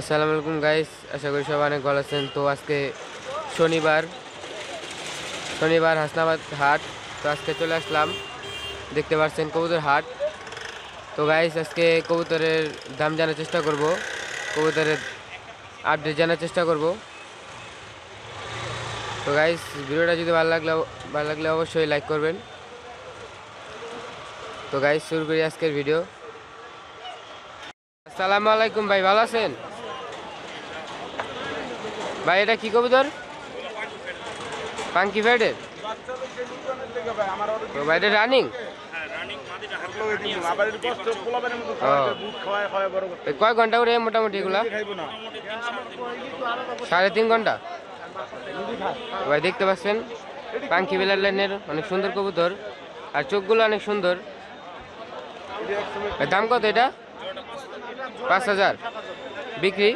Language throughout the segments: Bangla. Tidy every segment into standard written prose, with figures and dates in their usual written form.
আসসালামু আলাইকুম গাইস, আশা করি সবাই অনেক ভালো আছেন। তো আজকে শনিবার হাসনাবাদ হাট। তো আজকে চলে আসলাম, দেখতে পাচ্ছেন কবুতর হাট। তো গাইস আজকে কবুতরের দাম জানার চেষ্টা করব, কবুতরের আপডেট জানার চেষ্টা করব। তো গাইস ভিডিওটা যদি ভালো লাগলে অবশ্যই লাইক করবেন। তো গাইস শুরু করি আজকের ভিডিও। আসসালামু আলাইকুম ভাই, ভালো আছেন ভাই? এটা কি কবুতর? পাঙ্কি ফেডের। তো ভাই এটা রানিং? কয় ঘন্টা করে মোটামুটি এগুলা? 3.5 ঘন্টা। ভাই দেখতে পাচ্ছেন পাঙ্কি বেলার লাইনের অনেক সুন্দর কবুতর, আর চোখগুলো অনেক সুন্দর। দাম কত এটা? 5000। বিক্রি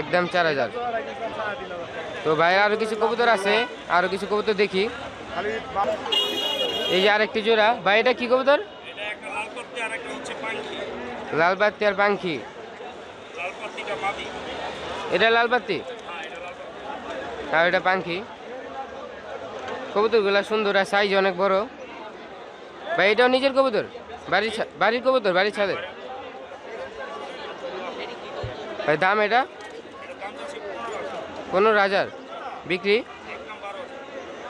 একদম 4000। তো ভাই আরো কিছু কবুতর আছে, আরো কিছু কবুতর দেখি। এই যে আরেকটি জোড়া, ভাই এটা কি কবুতর? লাল বাতি আর পাঙ্খি। এটা লাল বাতি আর এটা পাঙ্খি। কবুতর গুলা সুন্দর আর সাইজ অনেক বড়। ভাই এটাও নিজের কবুতর? বাড়ির কবুতর, বাড়ির ছাদের। ভাই দাম এটা 15,000। বিক্রি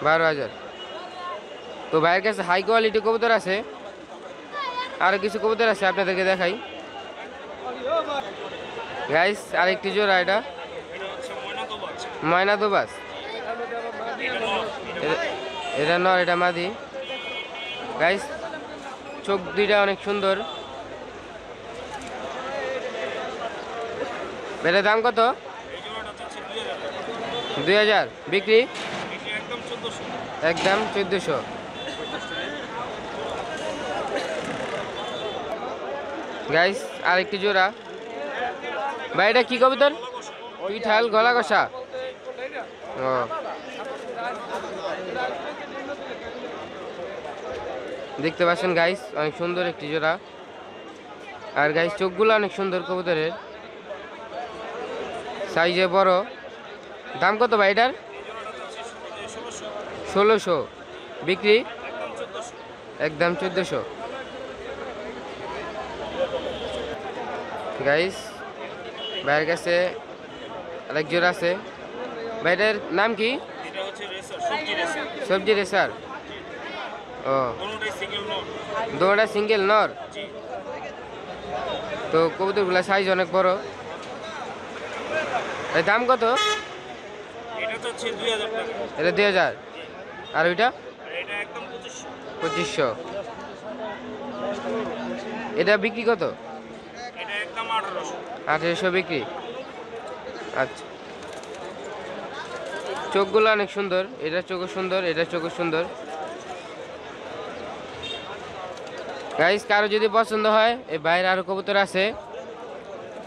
12,000। তো ভাইয়ের কাছে হাই কোয়ালিটি কবুতর আছে, আরও কিছু কবুতর আছে আপনাদেরকে দেখাই। গাইস আরেকটি জোড়া, এটা ময়না দোবাস। এটা নর, এটা মাদি। গাইস চোখ দুইটা অনেক সুন্দর। এটার দাম কত? 2000। বিক্রি একদম 1400। গাইস আরেকটি জোড়া, ভাই এটা কি কবুতর? পিঠাল গলা কষা। ও দেখতে পাচ্ছেন গাইস অনেক সুন্দর একটি জোড়া, আর গাইস চোখগুলো অনেক সুন্দর কবুতরের, সাইজে বড়। দাম কত ভাই এটার? 1600। বিক্রি একদম 1400। গাইস ভাইয়ের কাছে আরেক জোড়া আছে, ভাইটার নাম কি? সবজি রেসার। ও দোটা সিঙ্গেল নর। তো কবুতরগুলা সাইজ অনেক বড়। এর দাম কত? এটা 2000। আর ওইটা 2500। এটা বিক্রি কত? 1800। বিক্রি। আচ্ছা চোখগুলো অনেক সুন্দর, এটা চোখও সুন্দর, এটা চোখও সুন্দর। গাইস কারো যদি পছন্দ হয়, এই ভাইয়ের আরও কবুতর আছে।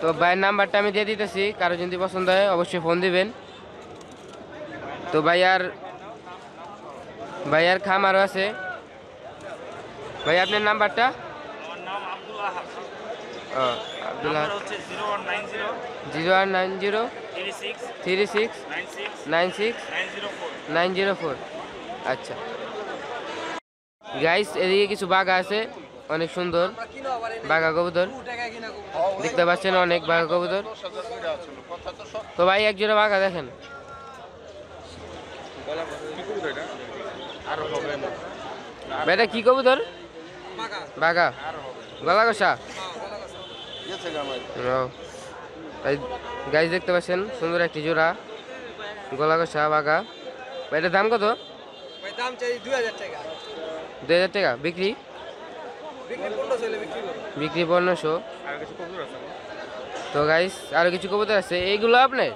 তো ভাইয়ের নাম্বারটা আমি দিয়ে দিতেছি, কারো যদি পছন্দ হয় অবশ্যই ফোন দিবেন। তো ভাইয়ার খামারও আছে। ভাই আপনার নাম্বারটা? আমার 01903696904। আচ্ছা গাইস এদিকে কিছু বাঘা আছে, অনেক সুন্দর বাঘা কবুতর দেখতে পাচ্ছেন, অনেক বাঘা কবুতর। তো ভাই এক জোড়া বাঘা দেখেন। এটা কি কবুতর? বাঘা গলা কষা। গাইস দেখতে পাচ্ছেন সুন্দর একটি জোড়া গলা কষা বাঘা। এটার দাম কত? 2000 টাকা। 2000 টাকা। বিক্রি? বিক্রি 1500। তো গাইস আরো কিছু কবুতর আছে, এইগুলো আপনার?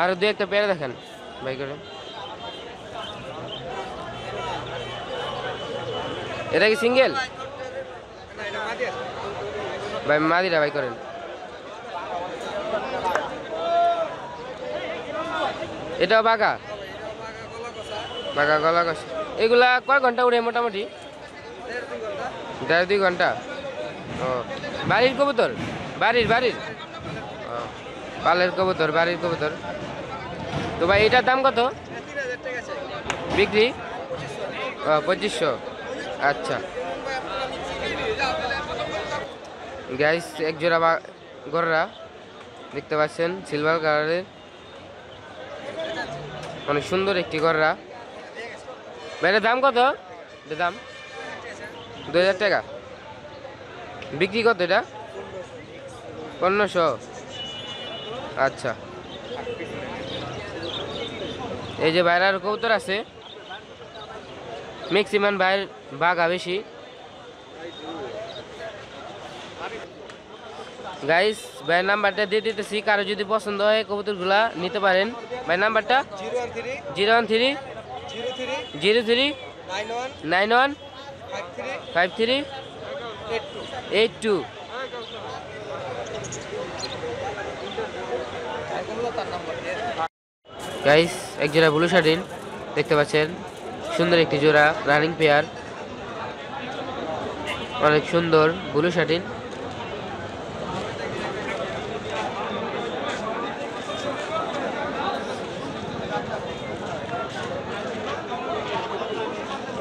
আরো দুই একটা পেয়ারা দেখান ভাই করে। এটা কি সিঙ্গেল? ভাই মাদিরা ভাই করেন। এটাও বাঘা বাঘা গলা কষা। এগুলা কয় ঘন্টা উড়ে মোটামুটি? देर दुई घंटा बाड़ीर कबूतर बाड़ीर बाड़ीर पालेर कबूतर बाड़ीर कबूतर। तो भाई एटार दाम कत बिक्री? 2500। अच्छा गाइस एक जोड़ा गौररा देखते पाচ্ছেন सिल्वर कालारेर अनेक सुंदर एकटी गौररा। भाई दाम कत? दाम 2000 टाका। बिक्री कत এটা? 1500। আচ্ছা এই যে বাইরার কবুতর আছে ম্যাক্সিমাম বাইর বাঘা বেশি। গাইস ভাই নাম্বারটা দিয়ে দিতেছি, কারো যদি পছন্দ হয় কবুতরগুলা নিতে পারেন। ভাই নাম্বারটা 013 03 91 53 82। गाइस एक जोड़ा ब्लू शार्टिन देखते पाচ্ছেন सुंदर एक जोड़ा रानिंग पेयर अनेक सुंदर ब्लू शार्टिन।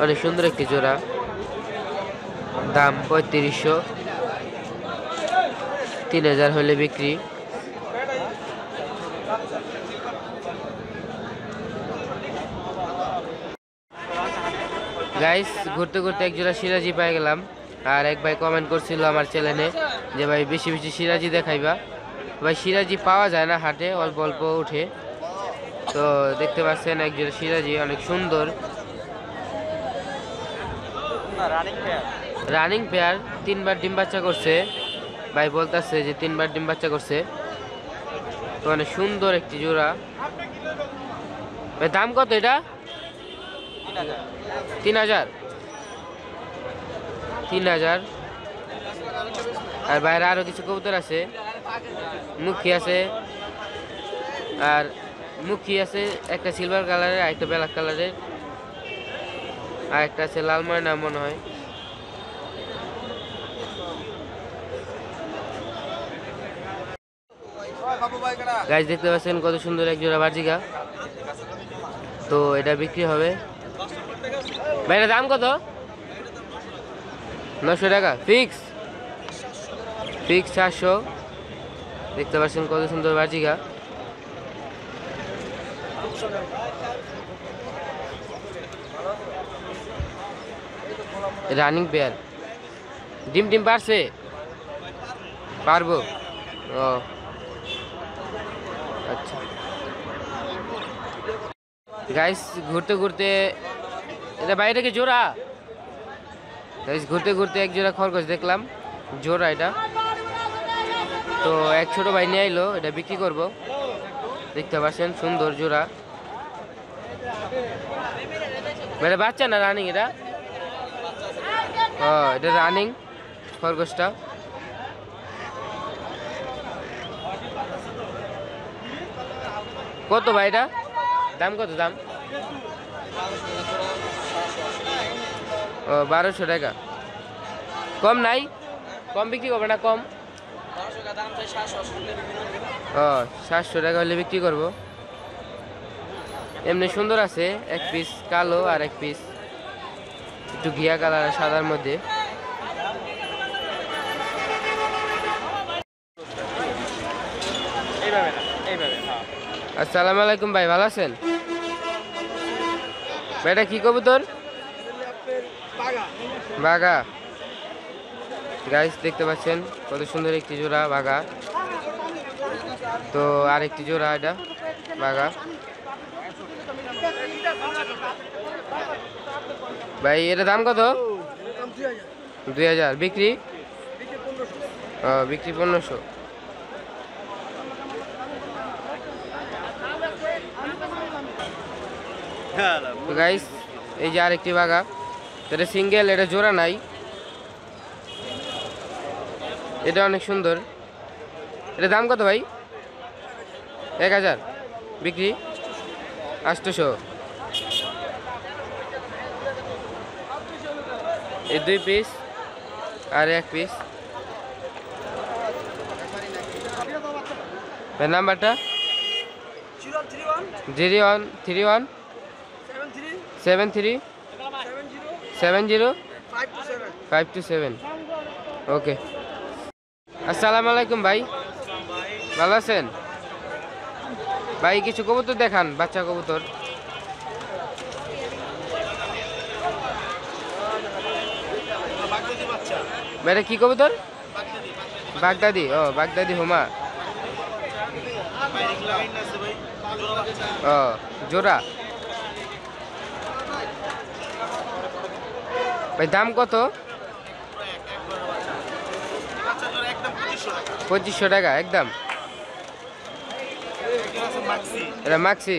अनेक सुंदर एक जोड़ा दाम 3500 3000 होले बिक्री। गाइस घुरते घुरते एक जोड़ा सिराजी पाए गेलाम और एक भाई कमेंट करछिलो आमार चैनेले जे भाई बेशी बेशी सिराजी देखाइबा। भाई सिराजी पावा जाए ना हाटे अल्प अल्प उठे। तो देखते पाচ্ছেন एक जोड़ा सिराजी अनेक सुंदर रानिंग पेयर 3 बार डिम बाच्चा करछे। भाई बोलताछे जे 3 बार डिम बाच्चा करछे। तो अनेक सुंदर एकटी जोड़ा। भाई दाम कत एटा? 3000। और बाहर आरो किछु कबूतर आछे मुखी आछे और मुखी आछे एक सिल्वर कलर और एक ब्लैक कलर और एक आछे लाल मयना मन हय। गाइस देखते पाচ্ছেন कत सुंदर एक जोड़ा बाजिका। तो एटा बिक्री होबे। भाई दाम कत? 900 टाका फिक्स। फिक्स 700। देखते पाচ্ছেন কত সুন্দর বাজিকা। রানিং পেয়ার ডিম ডিম পারছে পারবো। ও আচ্ছা गाइस ঘুরতে ঘুরতে এটা বাইরে কি জোড়া? गाइस ঘুরতে ঘুরতে এক জোড়া খরগোশ দেখলাম জোড়া এটা। তো এক ছোট ভাই নিয়ে আইলো এটা বিক্রি করব। দেখতে পাচ্ছেন সুন্দর জোড়া। এটা বাচ্চা না রানিং? এটা হ্যাঁ এটা রানিং খরগোশটা। কত ভাই এটা? দাম কত? দাম 1200 টাকা। কম নাই? কম বিক্রি করবে না? কম 700 টাকা হলে বিক্রি করব। এমনি সুন্দর আছে এক পিস কালো আর এক পিস একটু ঘিয়া কালার আর সাদার মধ্যে। আসসালামু আলাইকুম ভাই ভালো আছেন? এটা কি কবুতর? বাঘা। গাইস দেখতে পাচ্ছেন কত সুন্দর একটি জোড়া বাঘা। তো আরেকটি জোড়া এটা বাঘা। ভাই এর দাম কত? 2000। বিক্রি? বিক্রি 1500। তো গাইস এই যে আরেকটি বাঘা। এটা সিঙ্গেল এটা জোড়া নাই। এটা অনেক সুন্দর। এটা দাম কত ভাই? 1000। বিক্রি 800। ये दुई पीस और एक पीस नंबर 031 73 70 527। ओके अस्सलाम वालेकुम भाई भलो आছেন भाई किछु कबूतर देखान बच्चा कबूतर मेरा की कबूतर बागदादी ओ बागदादी हुमा ओ जोड़ा भाई दाम कत 2500 টাকা एकदम मैक्सी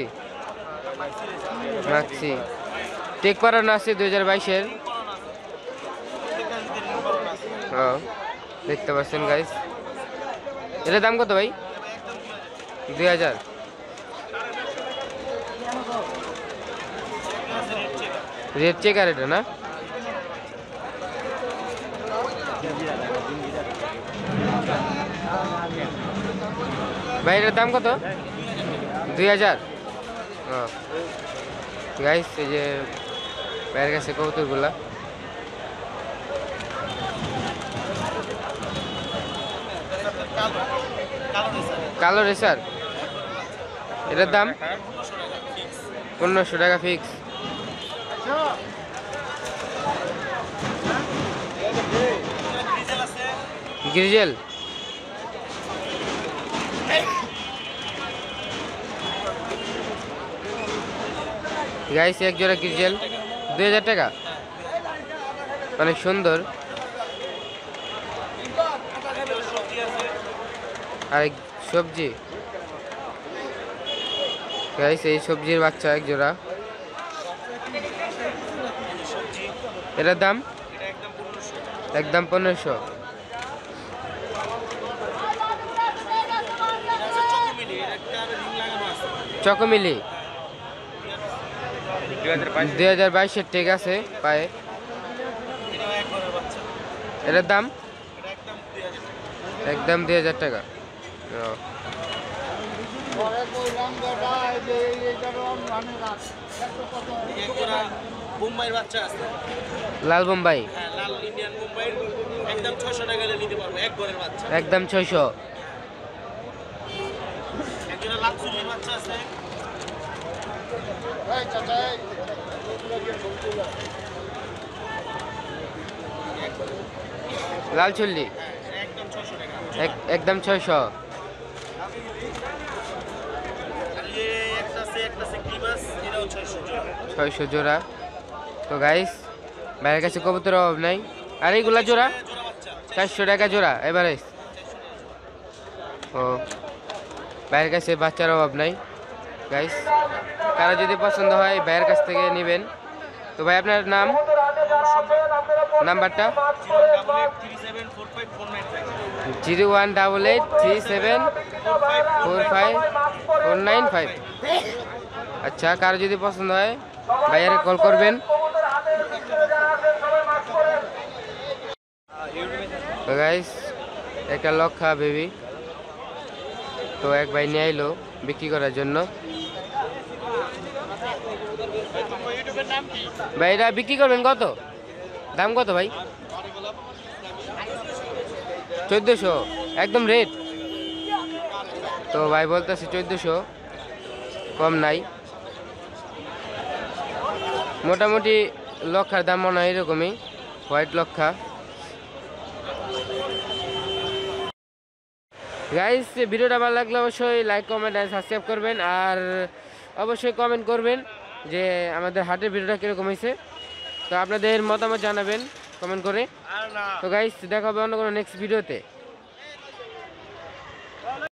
मैक्सी टेक पराना आछे 2022 এর देखते पाচ্ছেন गाइस এর দাম কত ভাই 2000 रेट चेक আর এটা না भाई এর দাম কত 2000 गाइस ये भाईर কাছে কবুতরগুলা কালো রেসার এর দাম 1500 টাকা ফিক্স গ্রিজেল गाइस एक जोड़ा ग्रिजल 2000 টাকা অনেক সুন্দর আর সবজি गाइस এই সবজির বাচ্চা এক জোড়া এর দাম एकदम 1500 চকমিলি 2022 टेक आछे पाए एर दाम एकदम 2000 टाका लाल बम्बई एकदम 600 लाल चुल्ली एकदम 600 जोड़ा तो गाइस भाईर काছে कबूतर अभाव नहीं और एगुला जोड़ा 400 टाका जोड़ा एवरेज भाईर काছে বাচ্চার अभाव नहीं गाइस कारा जो पसंद है भाईर काছ থেকে নেবেন तो भाई আপনার নাম নাম্বারটা 01883745495 अच्छा कारो जो पसंद है भाईर कल करবেন तो गाइस एक लक्खा बेबी तो एक भाई नहीं आइलो बिक्री करार जन्य भाईरा बिक्री करबेन कत दाम कत भाई 1400 एकदम रेट तो भाई बोलते 1400 कम नाई मोटामुटी लक्षार दाम मना ए रकमी व्हाइट लक्षा गाइस भिडियोটা ভালো লাগলে অবশ্যই লাইক কমেন্ট আর সাবস্ক্রাইব করবেন আর অবশ্যই কমেন্ট করবেন যে আমাদের হাটের ভিডিওটা কি রকম হইছে তো আপনাদের মতামত জানাবেন কমেন্ট করে আর না তো গাইস দেখা হবে অন্য কোনো নেক্সট ভিডিওতে।